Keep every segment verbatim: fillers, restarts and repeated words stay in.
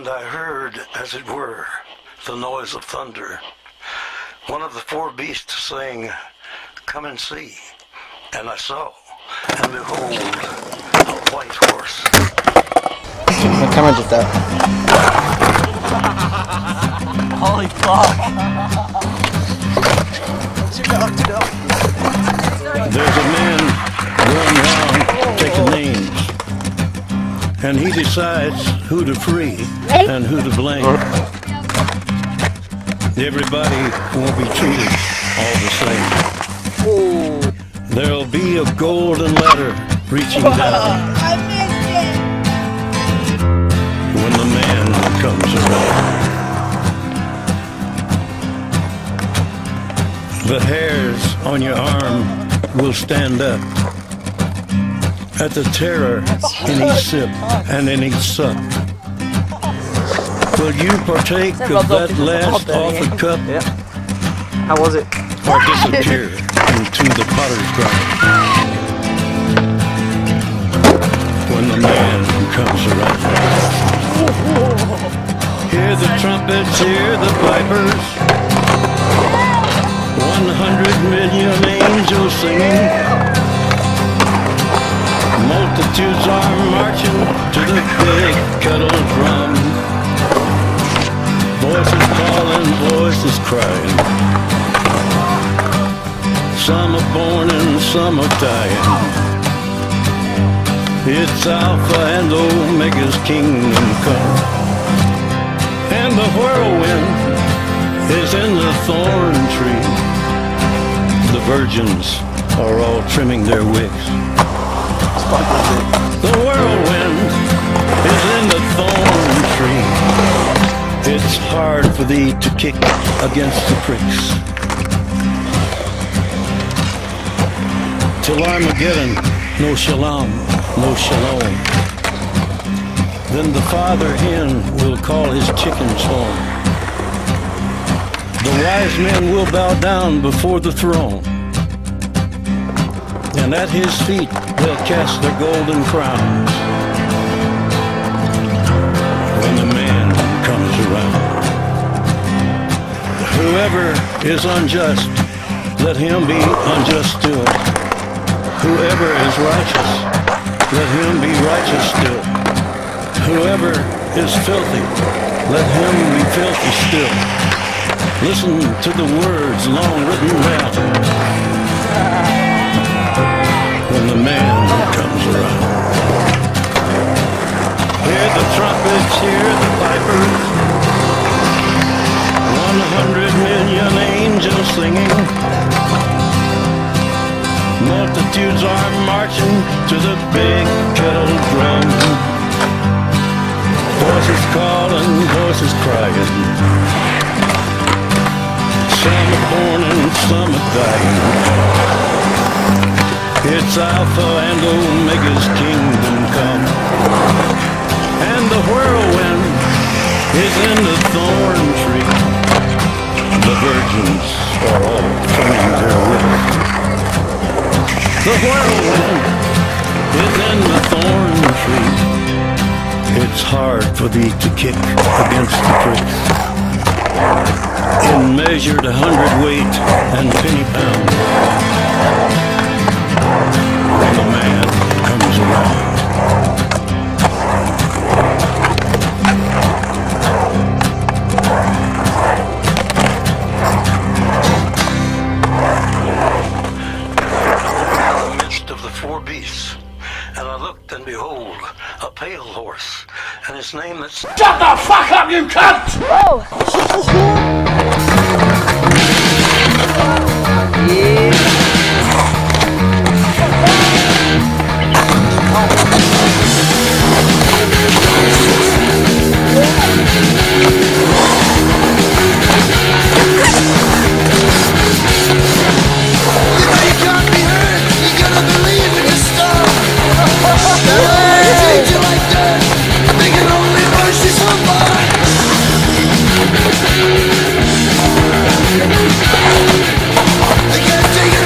And I heard, as it were, the noise of thunder, one of the four beasts saying, Come and see. And I saw, and behold, a white horse. What camera is that? Holy fuck! There's a man running around taking names, and he decides who to free and who to blame. Everybody won't be treated all the same. There'll be a golden ladder reaching down when the man comes around. The hairs on your arm will stand up at the terror in each sip and in each sup. Will you partake of that last offered cup? Yeah. How was it? Or disappear into the potter's garden when the man comes around? Hear the trumpets, hear the pipers. One hundred million angels singing. Multitudes are marching to the big kettle drum. Voices calling, voices crying. Some are born and some are dying. It's Alpha and Omega's kingdom come. And the whirlwind is in the thorn tree. The virgins are all trimming their wigs. The whirlwind is in the thorn tree. It's hard for thee to kick against the pricks. Till Armageddon, no shalom, no shalom. Then the father hen will call his chickens home. The wise men will bow down before the throne, and at his feet they'll cast their golden crowns. Around. Whoever is unjust, let him be unjust still. Whoever is righteous, let him be righteous still. Whoever is filthy, let him be filthy still. Listen to the words long written down when the man comes around. Hear the trumpets, hear the pipers. One hundred million angels singing. Multitudes are marching to the big kettle drum. Voices calling, voices crying. Some are born and some are dying. It's Alpha and Omega's kingdom come. And the whirlwind is in the thorn tree. The virgins are all turning their wings. The whirlwind is in the thorn tree. It's hard for thee to kick against the pricks. In measured a hundred weight and penny pound, when the man comes around. His name is... Shut the fuck up, you cunt! Whoa! You know you can't be hurt. You gotta believe in your stuff. They treat you like that. They can only worship somebody. They can't take it.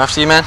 After you, man.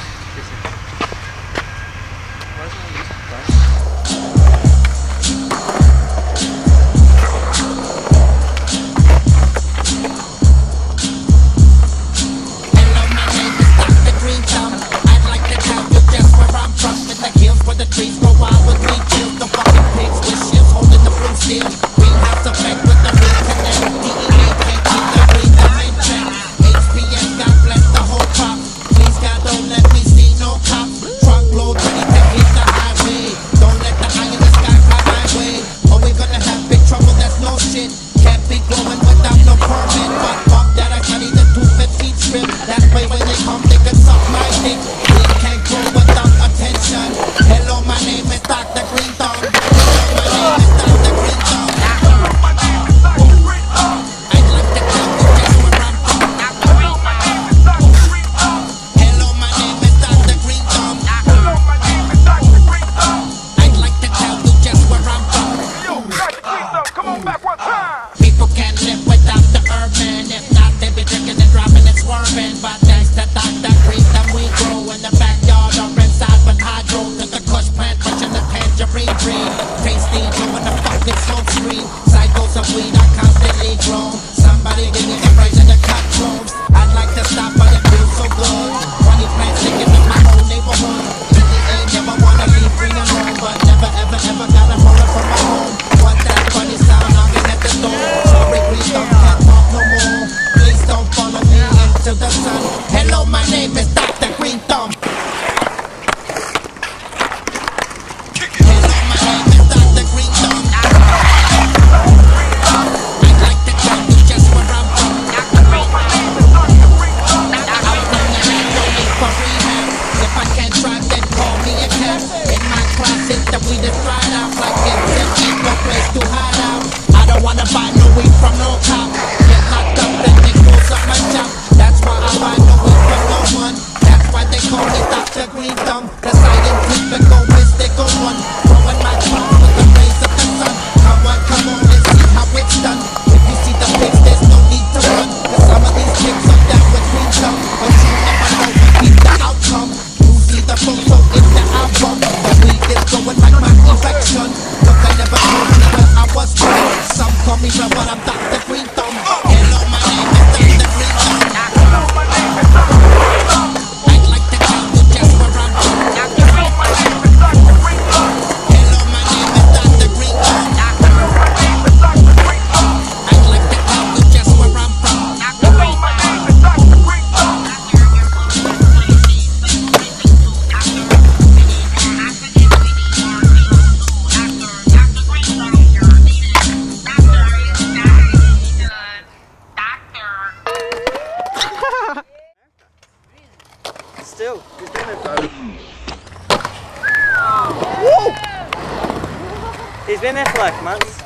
He's been there for like months,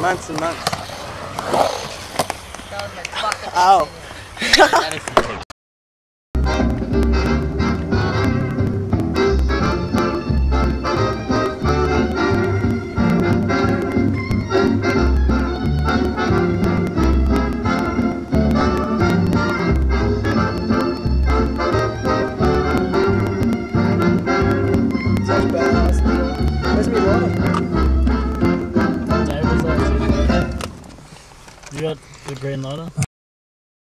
months and months. Ow. Green ladder.